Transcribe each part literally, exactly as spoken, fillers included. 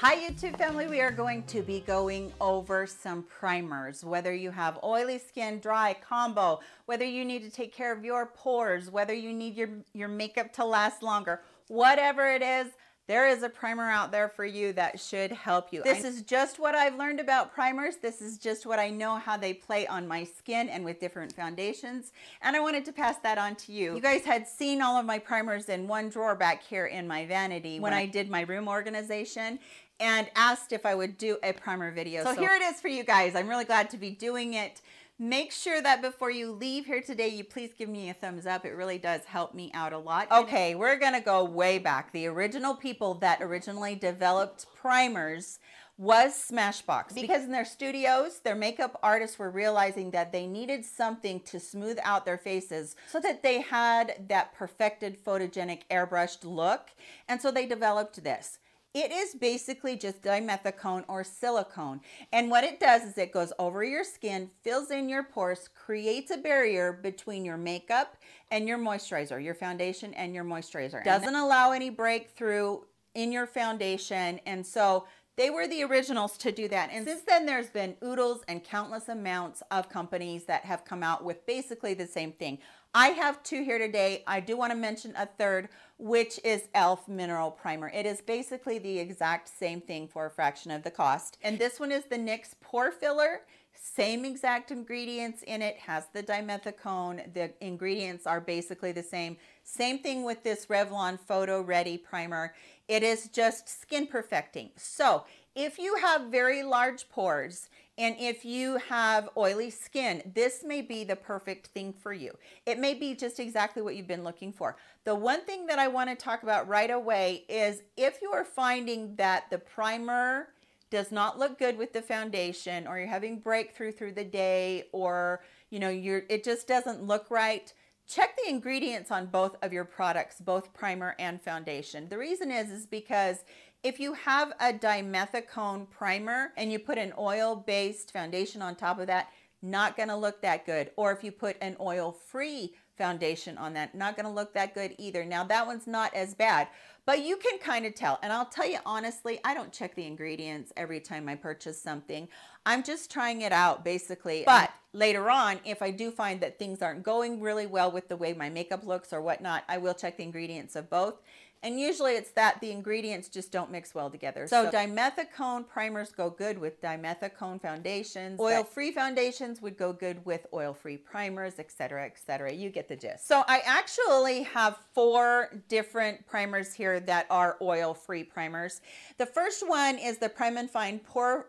Hi YouTube family, we are going to be going over some primers. Whether you have oily skin, dry, combo, whether you need to take care of your pores, whether you need your, your makeup to last longer, whatever it is, there is a primer out there for you that should help you. This is just what I've learned about primers. This is just what I know how they play on my skin and with different foundations. And I wanted to pass that on to you. You guys had seen all of my primers in one drawer back here in my vanity when I did my room organization and asked if I would do a primer video. So, so here it is for you guys. I'm really glad to be doing it. Make sure that before you leave here today, you please give me a thumbs up. It really does help me out a lot. Okay, we're gonna go way back. The original people that originally developed primers was Smashbox, because in their studios, their makeup artists were realizing that they needed something to smooth out their faces so that they had that perfected photogenic airbrushed look. And so they developed this. It is basically just dimethicone or silicone. And what it does is it goes over your skin, fills in your pores, creates a barrier between your makeup and your moisturizer, your foundation and your moisturizer. Doesn't allow any breakthrough in your foundation. And so they were the originals to do that. And since then, there's been oodles and countless amounts of companies that have come out with basically the same thing. I have two here today. I do want to mention a third, which is e l f Mineral Primer. It is basically the exact same thing for a fraction of the cost. And this one is the N Y X Pore Filler. Same exact ingredients in it, has the dimethicone. The ingredients are basically the same. Same thing with this Revlon Photo Ready Primer. It is just skin perfecting. So if you have very large pores and if you have oily skin, this may be the perfect thing for you. It may be just exactly what you've been looking for. The one thing that I want to talk about right away is if you are finding that the primer does not look good with the foundation, or you're having breakthrough through the day, or you know, you're it just doesn't look right, check the ingredients on both of your products, both primer and foundation. The reason is is because if you have a dimethicone primer and you put an oil-based foundation on top of that, not gonna look that good. Or if you put an oil-free foundation on that, not gonna look that good either. Now that one's not as bad, but you can kind of tell. And I'll tell you honestly, I don't check the ingredients every time I purchase something. I'm just trying it out basically. But later on, if I do find that things aren't going really well with the way my makeup looks or whatnot, I will check the ingredients of both. And usually it's that the ingredients just don't mix well together. So, so dimethicone primers go good with dimethicone foundations. Oil-free foundations would go good with oil-free primers, et cetera, et cetera. You get the gist. So I actually have four different primers here that are oil-free primers. The first one is the Prime and Fine Pore,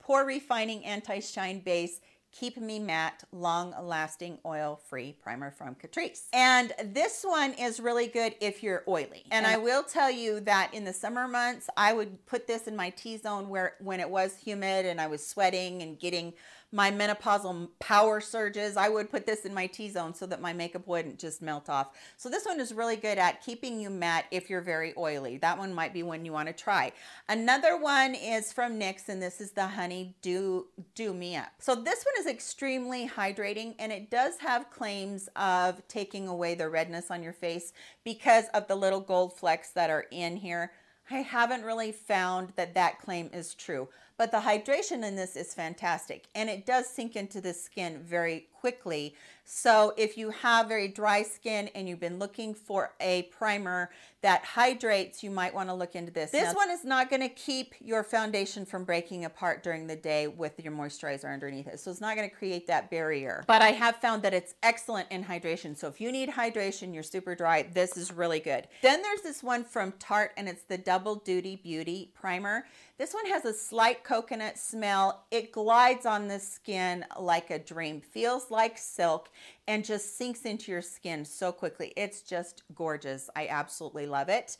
Pore Refining Anti-Shine Base Keep Me Matte Long Lasting Oil Free Primer from Catrice. And this one is really good if you're oily. And I will tell you that in the summer months, I would put this in my T-zone where when it was humid and I was sweating and getting my menopausal power surges, I would put this in my T-zone so that my makeup wouldn't just melt off. So this one is really good at keeping you matte if you're very oily. That one might be one you want to try. Another one is from N Y X, and this is the Honey Do, Do Me Up. So this one is extremely hydrating, and it does have claims of taking away the redness on your face because of the little gold flecks that are in here. I haven't really found that that claim is true, but the hydration in this is fantastic, and it does sink into the skin very quickly. So if you have very dry skin and you've been looking for a primer that hydrates, you might want to look into this. This now, one is not going to keep your foundation from breaking apart during the day with your moisturizer underneath it. So it's not going to create that barrier, but I have found that it's excellent in hydration. So if you need hydration, you're super dry, this is really good. Then there's this one from Tarte, and it's the Double Duty Beauty Primer. This one has a slight coconut smell. It glides on the skin like a dream, feels like silk, and just sinks into your skin so quickly. It's just gorgeous. I absolutely love it.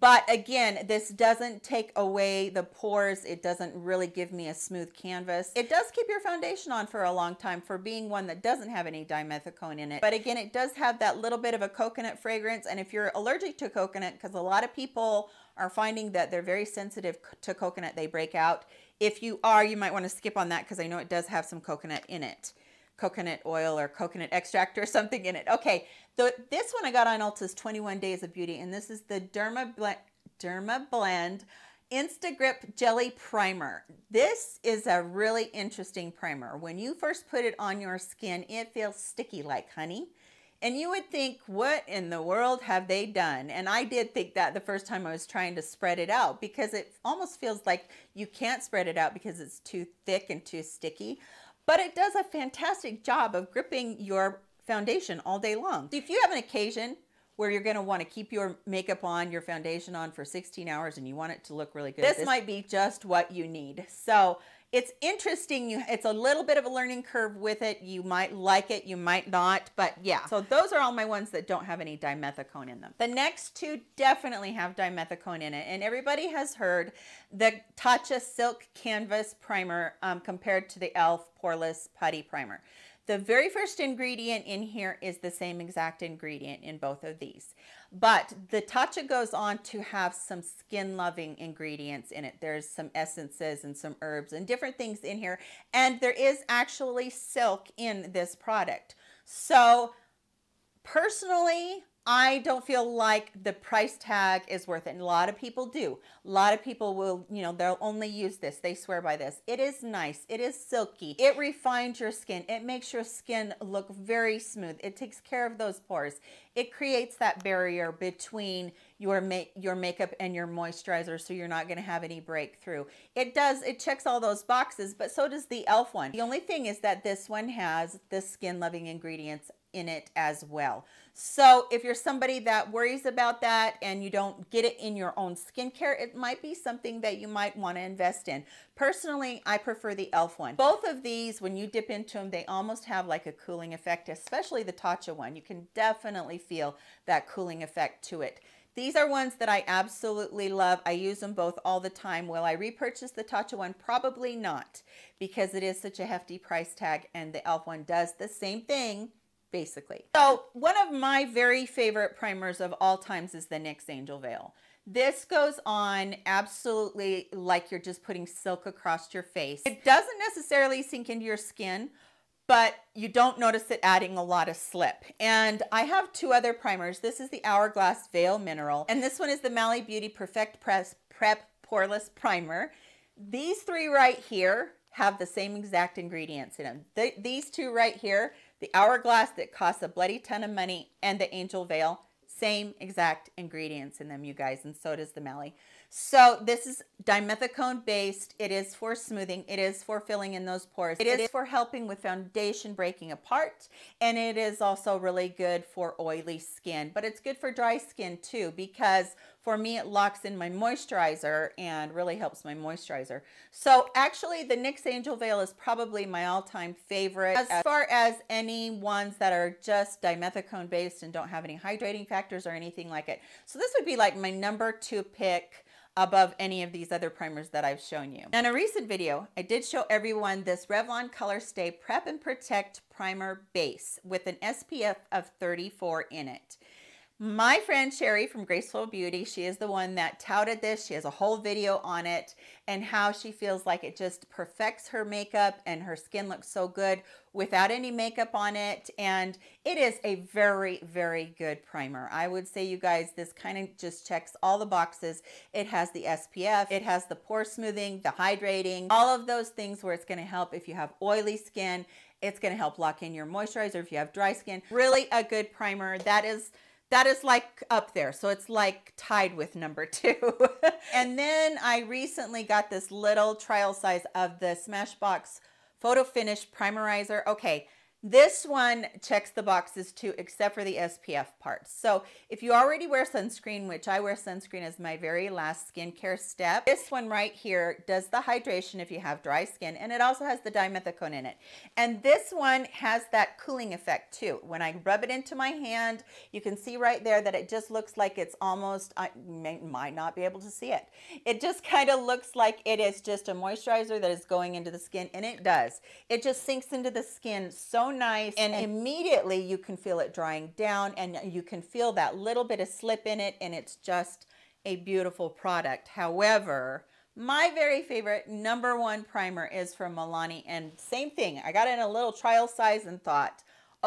But again, this doesn't take away the pores. It doesn't really give me a smooth canvas. It does keep your foundation on for a long time for being one that doesn't have any dimethicone in it. But again, it does have that little bit of a coconut fragrance. And if you're allergic to coconut, because a lot of people are finding that they're very sensitive to coconut, they break out. If you are, you might want to skip on that because I know it does have some coconut in it. Coconut oil or coconut extract or something in it. Okay, so this one I got on Ulta's twenty-one Days of Beauty, and this is the Derma Blend, Derma Blend Instagrip Jelly Primer. This is a really interesting primer. When you first put it on your skin, it feels sticky like honey. And you would think, what in the world have they done? And I did think that the first time I was trying to spread it out, because it almost feels like you can't spread it out because it's too thick and too sticky. But it does a fantastic job of gripping your foundation all day long. So if you have an occasion where you're gonna wanna keep your makeup on, your foundation on for sixteen hours and you want it to look really good, this, this might be just what you need. So it's interesting, you, it's a little bit of a learning curve with it. You might like it, you might not, but yeah. So those are all my ones that don't have any dimethicone in them. The next two definitely have dimethicone in it, and everybody has heard the Tatcha Silk Canvas Primer um, compared to the e l f. Poreless Putty Primer. The very first ingredient in here is the same exact ingredient in both of these. But the Tatcha goes on to have some skin-loving ingredients in it. There's some essences and some herbs and different things in here. And there is actually silk in this product. So personally, I don't feel like the price tag is worth it. And a lot of people do. A lot of people will, you know, they'll only use this. They swear by this. It is nice. It is silky. It refines your skin. It makes your skin look very smooth. It takes care of those pores. It creates that barrier between your make your makeup and your moisturizer, so you're not going to have any breakthrough. It does, it checks all those boxes, but so does the e l f one. The only thing is that this one has the skin loving ingredients in it as well. So if you're somebody that worries about that and you don't get it in your own skincare, it might be something that you might want to invest in. Personally, I prefer the e l f one. Both of these, when you dip into them, they almost have like a cooling effect, especially the Tatcha one. You can definitely feel that cooling effect to it. These are ones that I absolutely love. I use them both all the time. Will I repurchase the Tatcha one? Probably not, because it is such a hefty price tag, and the e l f one does the same thing, basically. So one of my very favorite primers of all times is the nix Angel Veil. This goes on absolutely like you're just putting silk across your face. It doesn't necessarily sink into your skin, but you don't notice it adding a lot of slip. And I have two other primers. This is the Hourglass Veil Mineral, and this one is the Mally Beauty Perfect Press Prep Poreless Primer. These three right here have the same exact ingredients in them. Th these two right here, the Hourglass that costs a bloody ton of money, and the Angel Veil, same exact ingredients in them, you guys, and so does the Mally. So this is dimethicone based. It is for smoothing. It is for filling in those pores. It is for helping with foundation breaking apart. And it is also really good for oily skin, but it's good for dry skin too, because for me, it locks in my moisturizer and really helps my moisturizer. So actually the nix Angel Veil is probably my all time favorite. As far as any ones that are just dimethicone based and don't have any hydrating factors or anything like it. So this would be like my number two pick above any of these other primers that I've shown you. In a recent video, I did show everyone this Revlon Color Stay Prep and Protect Primer Base with an S P F of thirty-four in it. My friend Sherry from Graceful Beauty, she is the one that touted this. She has a whole video on it and how she feels like it just perfects her makeup and her skin looks so good without any makeup on it. And it is a very, very good primer. I would say, you guys, this kind of just checks all the boxes. It has the S P F, it has the pore smoothing, the hydrating, all of those things where it's gonna help if you have oily skin. It's gonna help lock in your moisturizer if you have dry skin. Really a good primer. That is, That is like up there. So it's like tied with number two. And then I recently got this little trial size of the Smashbox Photo Finish Primerizer. Okay, this one checks the boxes too, except for the S P F part. So if you already wear sunscreen, which I wear sunscreen as my very last skincare step, this one right here does the hydration if you have dry skin, and it also has the dimethicone in it. And this one has that cooling effect too. When I rub it into my hand, you can see right there that it just looks like it's almost, I may, might not be able to see it. It just kind of looks like it is just a moisturizer that is going into the skin, and it does. It just sinks into the skin so nice, and immediately you can feel it drying down, and you can feel that little bit of slip in it, and it's just a beautiful product. However, my very favorite number one primer is from Milani, and same thing. I got it in a little trial size and thought,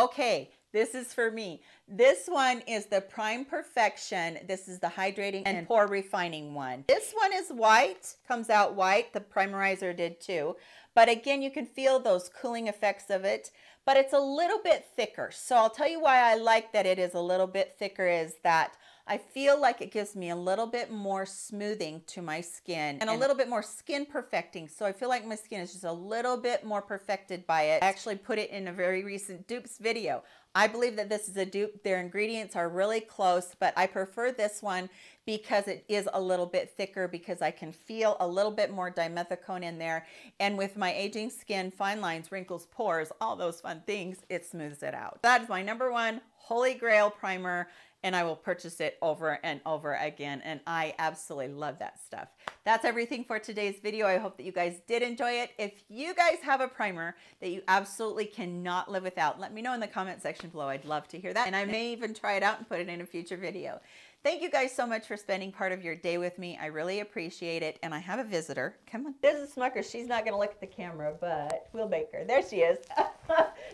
okay, This is for me. This one is the Prime Perfection. This is the hydrating and pore refining one. This one is white, comes out white. The primerizer did too. But again, you can feel those cooling effects of it, but it's a little bit thicker. So I'll tell you why I like that it is a little bit thicker is that I feel like it gives me a little bit more smoothing to my skin and a little bit more skin perfecting. So I feel like my skin is just a little bit more perfected by it. I actually put it in a very recent dupes video. I believe that this is a dupe. Their ingredients are really close, but I prefer this one because it is a little bit thicker, because I can feel a little bit more dimethicone in there. And with my aging skin, fine lines, wrinkles, pores, all those fun things, it smooths it out. That's my number one holy grail primer. And I will purchase it over and over again. And I absolutely love that stuff. That's everything for today's video. I hope that you guys did enjoy it. If you guys have a primer that you absolutely cannot live without, let me know in the comment section below. I'd love to hear that. And I may even try it out and put it in a future video. Thank you guys so much for spending part of your day with me. I really appreciate it. And I have a visitor. Come on. This is Smucker. She's not going to look at the camera, but we'll make her. There she is.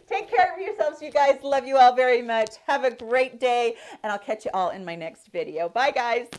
Take care of yourselves, you guys. Love you all very much. Have a great day. And I'll catch you all in my next video. Bye, guys.